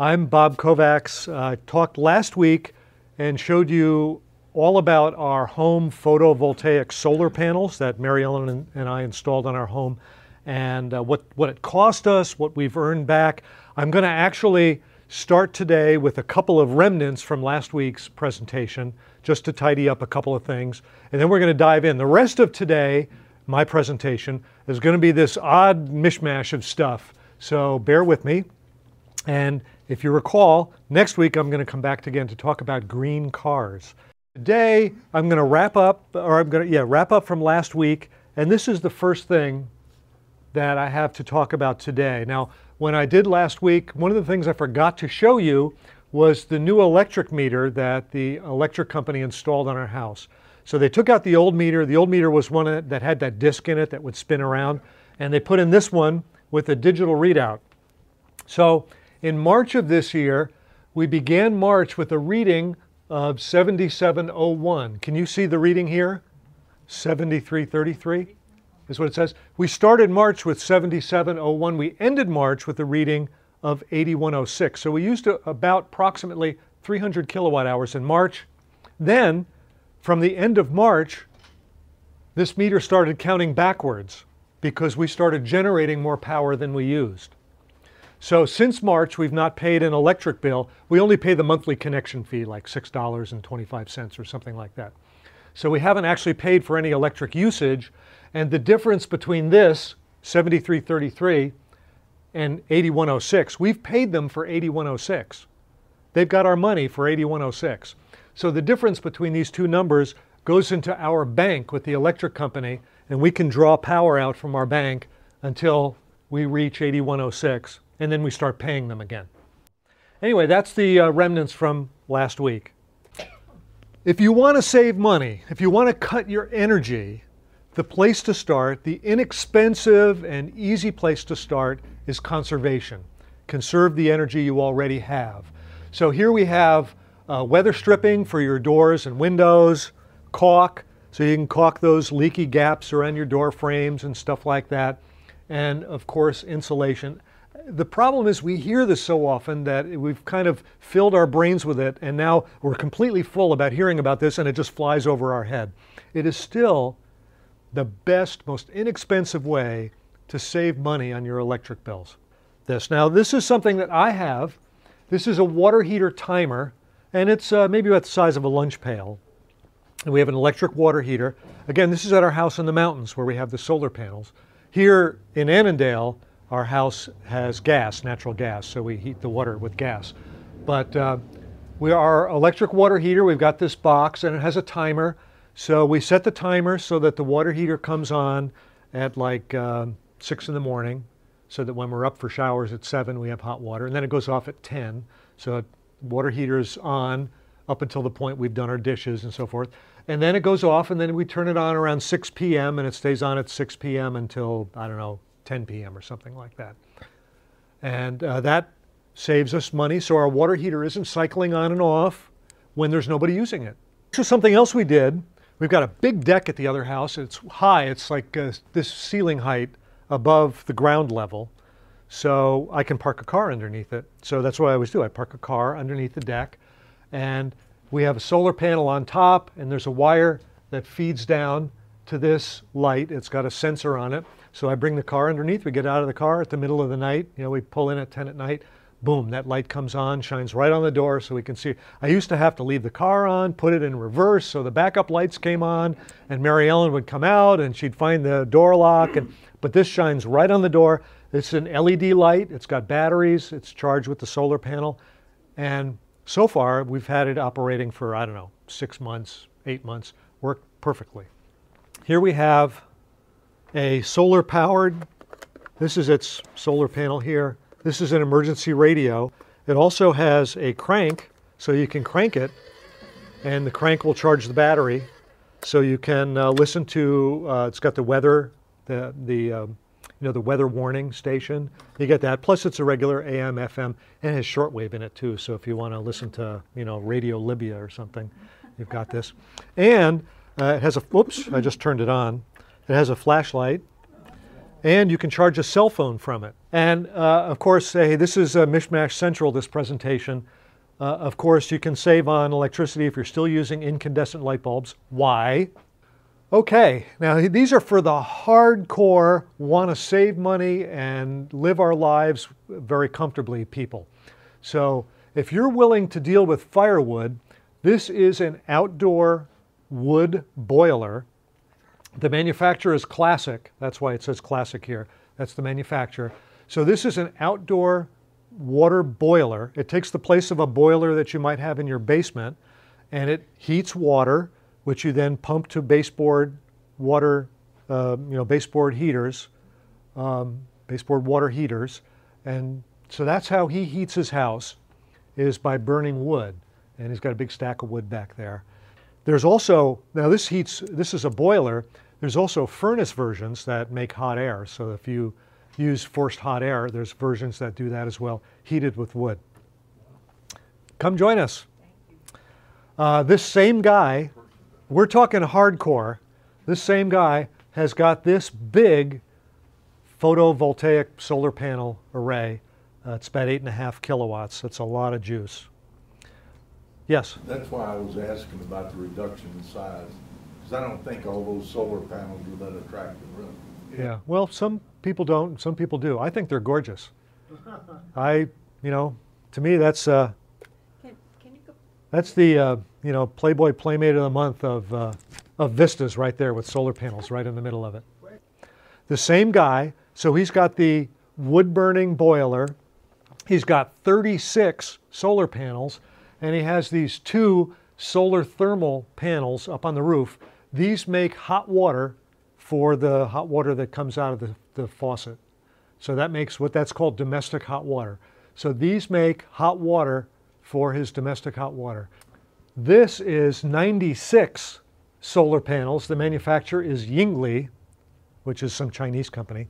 I'm Bob Kovacs. I talked last week and showed you all about our home photovoltaic solar panels that Mary Ellen and I installed on our home, and what it cost us, what we've earned back. I'm going to actually start today with a couple of remnants from last week's presentation, just to tidy up a couple of things, and then we're going to dive in. The rest of today, my presentation, is going to be this odd mishmash of stuff, so bear with me. And if you recall, next week I'm going to come back again to talk about green cars. Today I'm going to wrap up from last week, and this is the first thing that I have to talk about today. Now, when I did last week, one of the things I forgot to show you was the new electric meter that the electric company installed on our house. So they took out the old meter. The old meter was one that had that disc in it that would spin around, and they put in this one with a digital readout. So in March of this year, we began March with a reading of 7701. Can you see the reading here? 7333 is what it says. We started March with 7701. We ended March with a reading of 8106. So we used about approximately 300 kilowatt hours in March. Then from the end of March, this meter started counting backwards because we started generating more power than we used. So since March, we've not paid an electric bill. We only pay the monthly connection fee, like $6.25 or something like that. So we haven't actually paid for any electric usage. And the difference between this, 7333, and 8106, we've paid them for 8106. They've got our money for 8106. So the difference between these two numbers goes into our bank with the electric company, and we can draw power out from our bank until we reach 8106, and then we start paying them again. Anyway, that's the remnants from last week. If you want to save money, if you want to cut your energy, the place to start, the inexpensive and easy place to start, is conservation. Conserve the energy you already have. So here we have weather stripping for your doors and windows, caulk, so you can caulk those leaky gaps around your door frames and stuff like that, and of course insulation. The problem is we hear this so often that we've kind of filled our brains with it, and now we're completely full about hearing about this, and it just flies over our head. It is still the best, most inexpensive way to save money on your electric bills. Now this is something that I have. This is a water heater timer, and it's maybe about the size of a lunch pail. And we have an electric water heater. Again, this is at our house in the mountains where we have the solar panels. Here in Annandale, our house has gas, natural gas, so we heat the water with gas. But we are electric water heater. We've got this box, and it has a timer. So we set the timer so that the water heater comes on at like 6 in the morning, so that when we're up for showers at 7, we have hot water. And then it goes off at 10. So water heater's on up until the point we've done our dishes and so forth. And then it goes off, and then we turn it on around 6 p.m. and it stays on at 6 p.m. until, I don't know, 10 p.m. or something like that. And that saves us money, so our water heater isn't cycling on and off when there's nobody using it. So something else we did, we've got a big deck at the other house. It's high, it's like this ceiling height above the ground level. So I can park a car underneath it. So that's what I always do. I park a car underneath the deck, and we have a solar panel on top, and there's a wire that feeds down to this light. It's got a sensor on it. So I bring the car underneath. We get out of the car at the middle of the night. You know, we pull in at 10 at night. Boom, that light comes on, shines right on the door so we can see. I used to have to leave the car on, put it in reverse so the backup lights came on, and Mary Ellen would come out and she'd find the door lock. But this shines right on the door. It's an LED light. It's got batteries. It's charged with the solar panel. And so far, we've had it operating for, I don't know, 6 months, 8 months, worked perfectly. Here we have a solar powered, this is its solar panel here. This is an emergency radio. It also has a crank, so you can crank it, and the crank will charge the battery. So you can listen to, it's got the weather, the weather warning station. You get that. Plus it's a regular AM, FM, and it has shortwave in it too. So if you want to listen to, you know, Radio Libya or something, you've got this. And it has a, whoops, I just turned it on. It has a flashlight, and you can charge a cell phone from it. And of course, hey, this is Mishmash Central, this presentation. Of course, you can save on electricity if you're still using incandescent light bulbs. Why? Okay, now these are for the hardcore, want to save money and live our lives very comfortably people. So if you're willing to deal with firewood, this is an outdoor wood boiler. The manufacturer is Classic. That's why it says Classic here. That's the manufacturer. So this is an outdoor water boiler. It takes the place of a boiler that you might have in your basement, and it heats water, which you then pump to baseboard water, baseboard heaters, baseboard water heaters. And so that's how he heats his house, is by burning wood. And he's got a big stack of wood back there. There's also, now this heats, this is a boiler. There's also furnace versions that make hot air. So if you use forced hot air, there's versions that do that as well, heated with wood. Come join us. This same guy, we're talking hardcore. This same guy has got this big photovoltaic solar panel array. It's about 8.5 kilowatts. That's a lot of juice. Yes? That's why I was asking about the reduction in size, because I don't think all those solar panels are that attractive, really. Yeah, well, some people don't, some people do. I think they're gorgeous. To me, that's that's the Playboy Playmate of the Month of Vistas right there, with solar panels right in the middle of it. The same guy, so he's got the wood-burning boiler. He's got 36 solar panels. And he has these two solar thermal panels up on the roof. These make hot water for the hot water that comes out of the faucet. So that makes what that's called domestic hot water. So these make hot water for his domestic hot water. This is 96 solar panels. The manufacturer is Yingli, which is some Chinese company.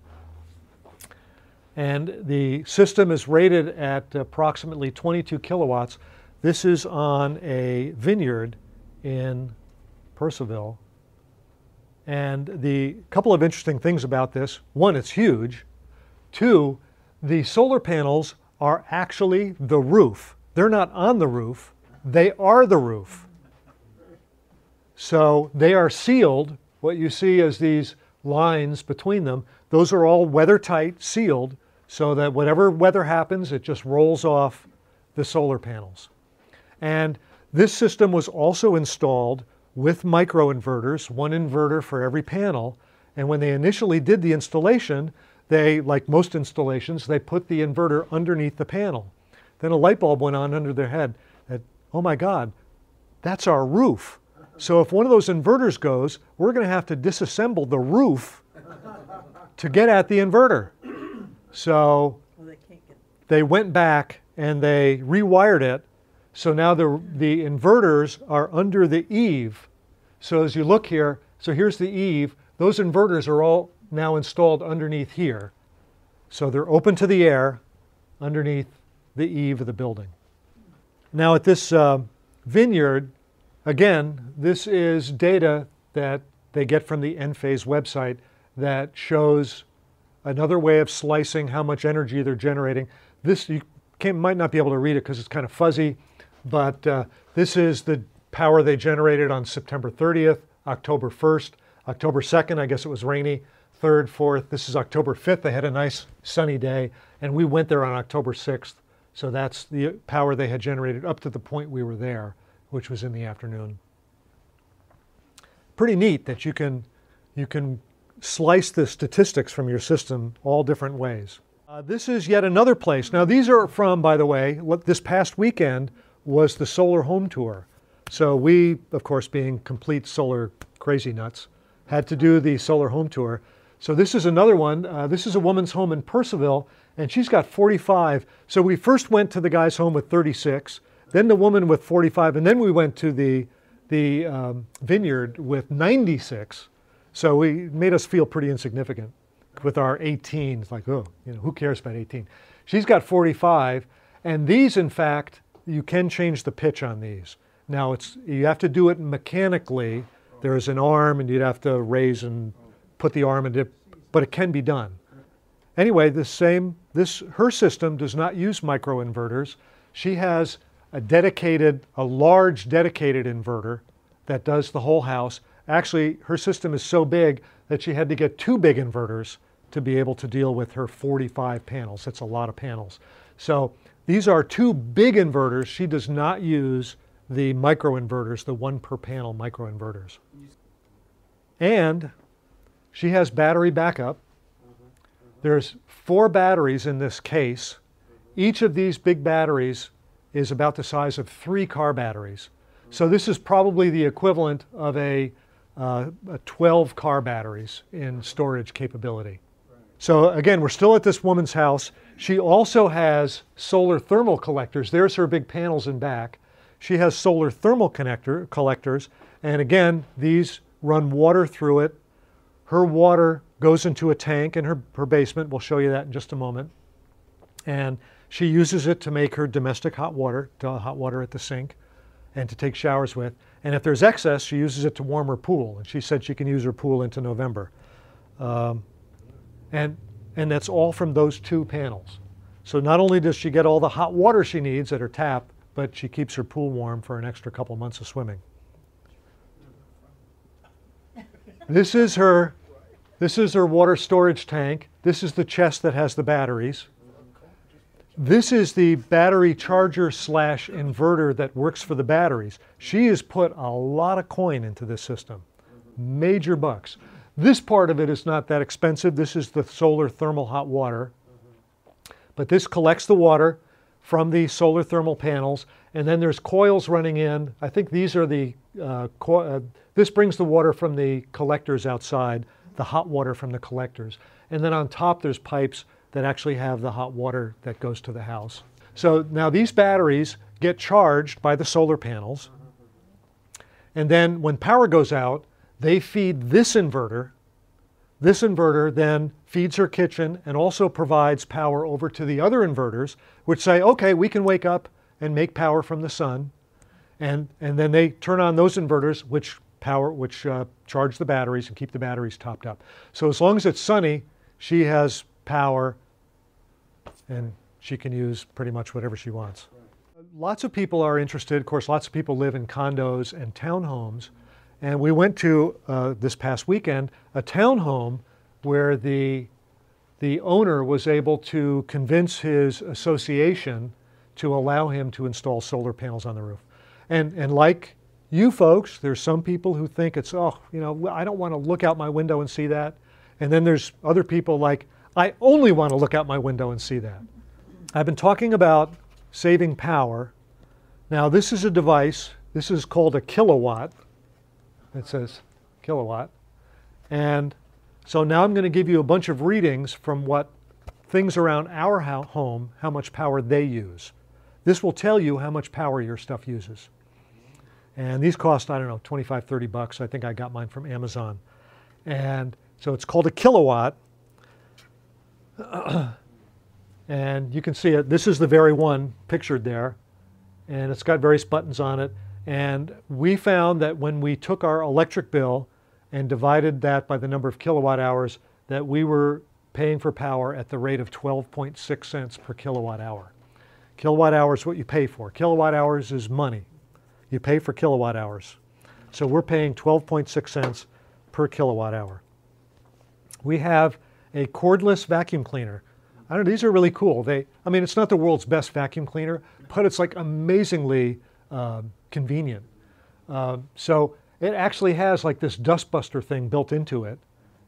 And the system is rated at approximately 22 kilowatts. This is on a vineyard in Perciville. And the couple of interesting things about this: one, it's huge. Two, the solar panels are actually the roof. They're not on the roof, they are the roof. So they are sealed. What you see is these lines between them. Those are all weather tight, sealed, so that whatever weather happens, it just rolls off the solar panels. And this system was also installed with microinverters, one inverter for every panel. And when they initially did the installation, they, like most installations, they put the inverter underneath the panel. Then a light bulb went on under their head that, oh my God, that's our roof. So if one of those inverters goes, we're going to have to disassemble the roof to get at the inverter. So they went back and they rewired it. So now the inverters are under the eave. So as you look here, so here's the eave. Those inverters are all now installed underneath here. So they're open to the air underneath the eave of the building. Now at this vineyard, again, this is data that they get from the Enphase website that shows another way of slicing how much energy they're generating. This you might not be able to read it because it's kind of fuzzy. But this is the power they generated on September 30th, October 1st, October 2nd, I guess it was rainy, 3rd, 4th. This is October 5th. They had a nice sunny day, and we went there on October 6th. So that's the power they had generated up to the point we were there, which was in the afternoon. Pretty neat that you can slice the statistics from your system all different ways. This is yet another place. Now these are from, by the way, what this past weekend was the solar home tour. So we, of course, being complete solar crazy nuts, had to do the solar home tour. So this is another one. This is a woman's home in Perciville, and she's got 45. So we first went to the guy's home with 36, then the woman with 45, and then we went to the vineyard with 96. So we made us feel pretty insignificant with our 18. It's like, oh, who cares about 18? She's got 45, and these, in fact, you can change the pitch on these. Now you have to do it mechanically. There's an arm and you'd have to raise and put the arm in it, but it can be done. Anyway, her system does not use microinverters. She has a large dedicated inverter that does the whole house. Actually, her system is so big that she had to get two big inverters to be able to deal with her 45 panels. That's a lot of panels. So these are two big inverters. She does not use the microinverters, the one per panel microinverters. And she has battery backup. There's four batteries in this case. Each of these big batteries is about the size of three car batteries. So this is probably the equivalent of a 12 car batteries in storage capability. So again, we're still at this woman's house. She also has solar thermal collectors. There's her big panels in back. She has solar thermal collectors. And again, these run water through it. Her water goes into a tank in her basement. We'll show you that in just a moment. And she uses it to make her domestic hot water, to hot water at the sink, and to take showers with. And if there's excess, she uses it to warm her pool. And she said she can use her pool into November. And that's all from those two panels. So not only does she get all the hot water she needs at her tap, but she keeps her pool warm for an extra couple months of swimming. This is her water storage tank. This is the chest that has the batteries. This is the battery charger / inverter that works for the batteries. She has put a lot of coin into this system, major bucks. This part of it is not that expensive. This is the solar thermal hot water. But this collects the water from the solar thermal panels, and then there's coils running in. I think these are the, this brings the water from the collectors outside, the hot water from the collectors. And then on top there's pipes that actually have the hot water that goes to the house. So now these batteries get charged by the solar panels. And then when power goes out, they feed this inverter. This inverter then feeds her kitchen and also provides power over to the other inverters, which say, okay, we can wake up and make power from the sun. And then they turn on those inverters, which charge the batteries and keep the batteries topped up. So as long as it's sunny, she has power, and she can use pretty much whatever she wants. Lots of people are interested. Of course, lots of people live in condos and townhomes. And we went to, this past weekend, a townhome where the owner was able to convince his association to allow him to install solar panels on the roof. And like you folks, there's some people who think it's, oh, you know, I don't want to look out my window and see that. And then there's other people like, I only want to look out my window and see that. I've been talking about saving power. Now, this is a device. This is called a kilowatt. It says kilowatt. And so now I'm going to give you a bunch of readings from what things around our home, how much power they use. This will tell you how much power your stuff uses. And these cost, I don't know, 25, 30 bucks. I think I got mine from Amazon. And so it's called a kilowatt. And you can see it. This is the very one pictured there. And it's got various buttons on it. And we found that when we took our electric bill and divided that by the number of kilowatt hours, that we were paying for power at the rate of 12.6 cents per kilowatt hour. Kilowatt hours is what you pay for. Kilowatt hours is money. You pay for kilowatt hours. So we're paying 12.6 cents per kilowatt hour. We have a cordless vacuum cleaner. I don't know, these are really cool. I mean, it's not the world's best vacuum cleaner, but it's like amazingly convenient. So it actually has like this dustbuster thing built into it,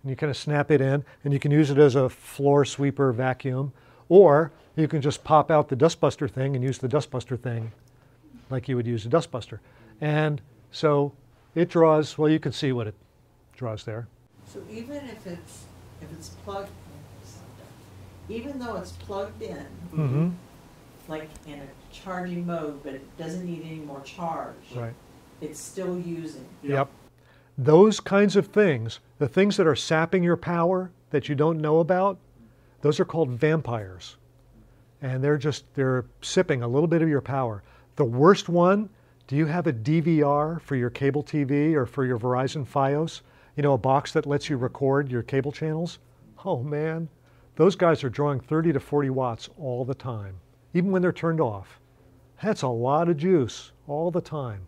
and you kind of snap it in, and you can use it as a floor sweeper vacuum, or you can just pop out the dustbuster thing and use the dustbuster thing like you would use a dustbuster. And so it draws, well, you can see what it draws there. So even if it's plugged in, even though it's plugged in, like in a charging mode, but it doesn't need any more charge. Right. It's still using. Yep. Those kinds of things, the things that are sapping your power that you don't know about, those are called vampires. And they're sipping a little bit of your power. The worst one, do you have a DVR for your cable TV or for your Verizon Fios? You know, a box that lets you record your cable channels? Oh man, Those guys are drawing 30 to 40 watts all the time, even when they're turned off. That's a lot of juice all the time.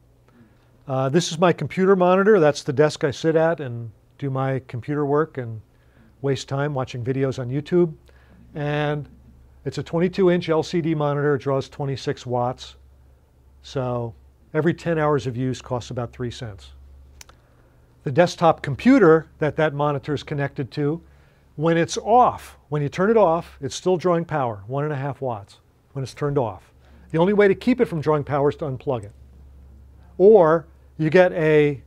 This is my computer monitor. That's the desk I sit at and do my computer work and waste time watching videos on YouTube. And it's a 22-inch LCD monitor. It draws 26 watts. So every 10 hours of use costs about 3 cents. The desktop computer that that monitor is connected to, when it's off, when you turn it off, it's still drawing power, 1.5 watts when it's turned off. The only way to keep it from drawing power is to unplug it. Or you get a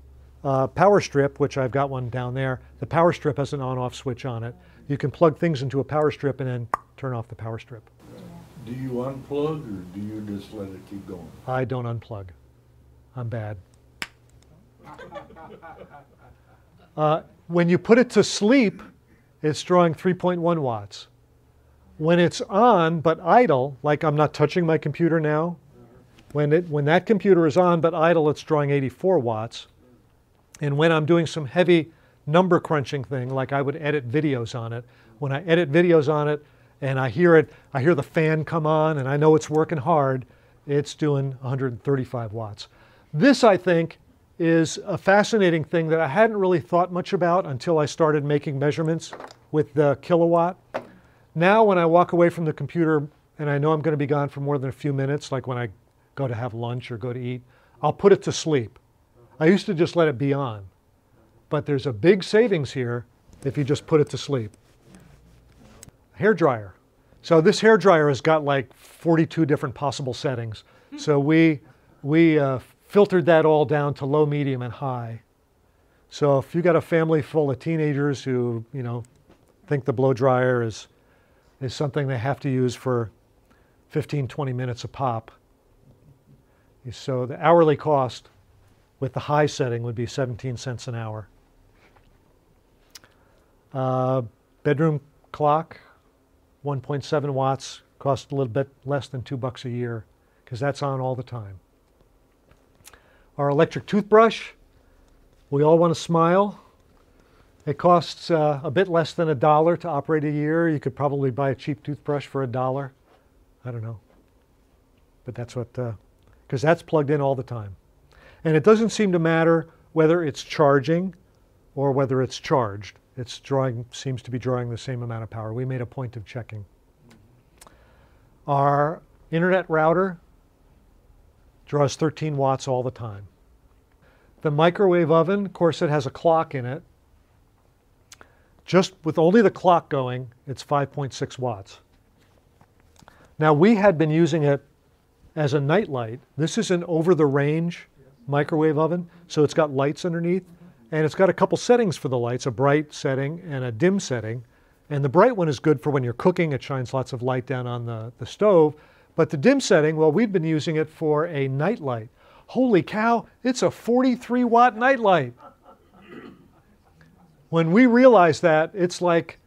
power strip, which I've got one down there. The power strip has an on-off switch on it. You can plug things into a power strip and then turn off the power strip. Do you unplug or do you just let it keep going? I don't unplug. I'm bad. When you put it to sleep, it's drawing 3.1 watts. When it's on but idle, like I'm not touching my computer now, when that computer is on but idle, it's drawing 84 watts. And when I'm doing some heavy number crunching thing, like I would edit videos on it, when I edit videos on it and I hear the fan come on and I know it's working hard, it's doing 135 watts. This, I think, is a fascinating thing that I hadn't really thought much about until I started making measurements with the kilowatt. Now when I walk away from the computer and I know I'm going to be gone for more than a few minutes, like when I go to have lunch or go to eat, I'll put it to sleep. I used to just let it be on. But there's a big savings here if you just put it to sleep. Hairdryer. So this hairdryer has got like 42 different possible settings. So we filtered that all down to low, medium, and high. So if you got a family full of teenagers who, you know, think the blow dryer is something they have to use for 15, 20 minutes a pop. So the hourly cost with the high setting would be 17 cents an hour. Bedroom clock, 1.7 watts, cost a little bit less than $2 a year because that's on all the time. Our electric toothbrush, we all want to smile. It costs a bit less than $1 to operate a year. You could probably buy a cheap toothbrush for $1. I don't know. But that's what, because that's plugged in all the time. And it doesn't seem to matter whether it's charging or whether it's charged. It's drawing, seems to be drawing the same amount of power. We made a point of checking. Our internet router draws 13 watts all the time. The microwave oven, of course, it has a clock in it. Just with only the clock going, it's 5.6 watts. Now, we had been using it as a nightlight. This is an over-the-range microwave oven, so it's got lights underneath, and it's got a couple settings for the lights, a bright setting and a dim setting. And the bright one is good for when you're cooking. It shines lots of light down on the stove. But the dim setting, well, we've been using it for a nightlight. Holy cow, it's a 43-watt nightlight. When we realized that, it's like,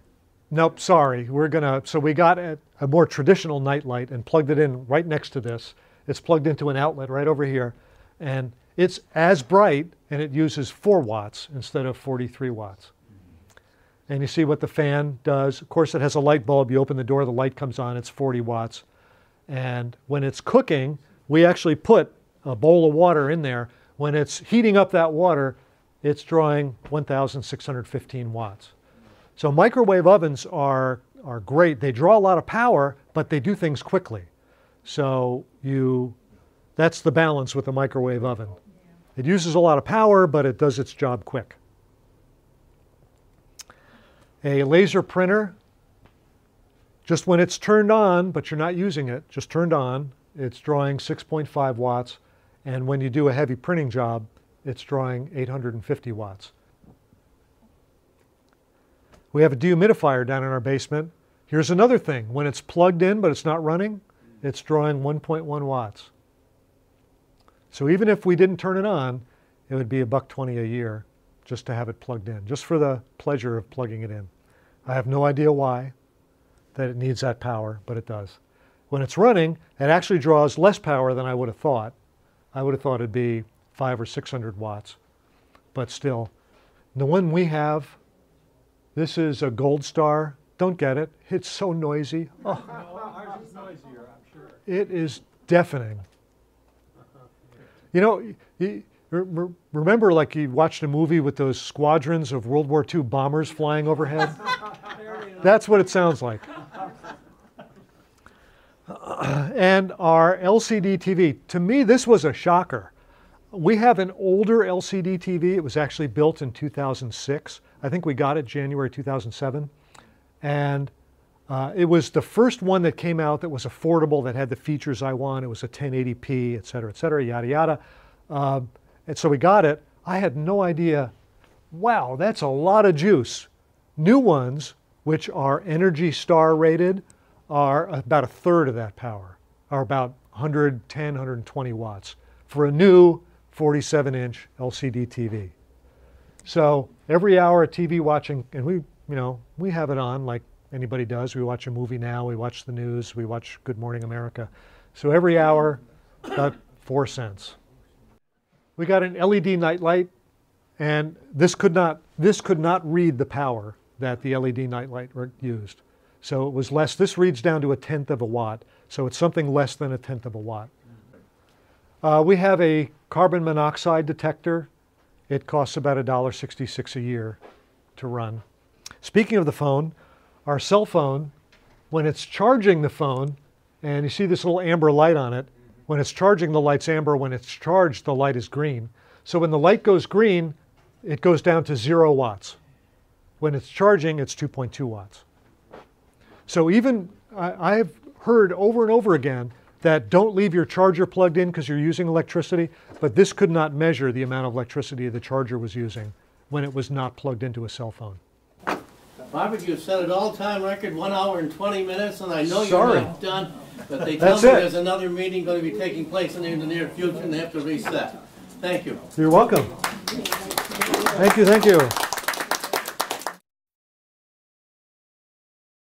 nope, sorry, we're gonna, so we got a more traditional nightlight and plugged it in right next to this. It's plugged into an outlet right over here, and it's as bright, and it uses 4 watts instead of 43 watts. And you see what the fan does. Of course, it has a light bulb. You open the door, the light comes on, it's 40 watts. And when it's cooking, we actually put a bowl of water in there. When it's heating up that water, it's drawing 1,615 watts. So microwave ovens are great. They draw a lot of power, but they do things quickly. So that's the balance with a microwave oven. It uses a lot of power, but it does its job quick. A laser printer. Just when it's turned on, but you're not using it, just turned on, it's drawing 6.5 watts. And when you do a heavy printing job, it's drawing 850 watts. We have a dehumidifier down in our basement. Here's another thing. When it's plugged in, but it's not running, it's drawing 1.1 watts. So even if we didn't turn it on, it would be $1.20 a year just to have it plugged in, just for the pleasure of plugging it in. I have no idea why that it needs that power, but it does. When it's running, it actually draws less power than I would have thought. I would have thought it'd be 500 or 600 watts, but still. The one we have, this is a Gold Star Don't get it. It's so noisy. Oh. Ours is noisier, I'm sure. It is deafening. You know, remember like you watched a movie with those squadrons of World War II bombers flying overhead? That's what it sounds like. And our LCD TV. To me, this was a shocker. We have an older LCD TV. It was actually built in 2006. I think we got it January 2007. And it was the first one that came out that was affordable, that had the features I want. It was a 1080p, et cetera, yada, yada. And so we got it. I had no idea. Wow, that's a lot of juice. New ones, which are Energy Star rated, are about a third of that power, are about 110, 120 watts for a new 47-inch LCD TV. So every hour of TV watching, and we have it on like anybody does. We watch a movie now, we watch the news, we watch Good Morning America. So every hour, about 4 cents. We got an LED nightlight, and this could not read the power that the LED nightlight used. So it was less. This reads down to 1/10 of a watt. So it's something less than 1/10 of a watt. We have a carbon monoxide detector. It costs about $1.66 a year to run. Speaking of the phone, our cell phone, when it's charging the phone, and you see this little amber light on it, when it's charging the light's amber, when it's charged the light is green. So when the light goes green, it goes down to 0 watts. When it's charging, it's 2.2 watts. So even, I've heard over and over again that don't leave your charger plugged in because you're using electricity, but this could not measure the amount of electricity the charger was using when it was not plugged into a cell phone. Barbecue set an all-time record, 1 hour and 20 minutes, and I know you're not done, but they tell me there's another meeting going to be taking place in the near future and they have to reset. Thank you. You're welcome. Thank you, thank you.